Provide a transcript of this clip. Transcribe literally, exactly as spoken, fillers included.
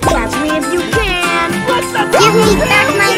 Catch me if you can. Give me back my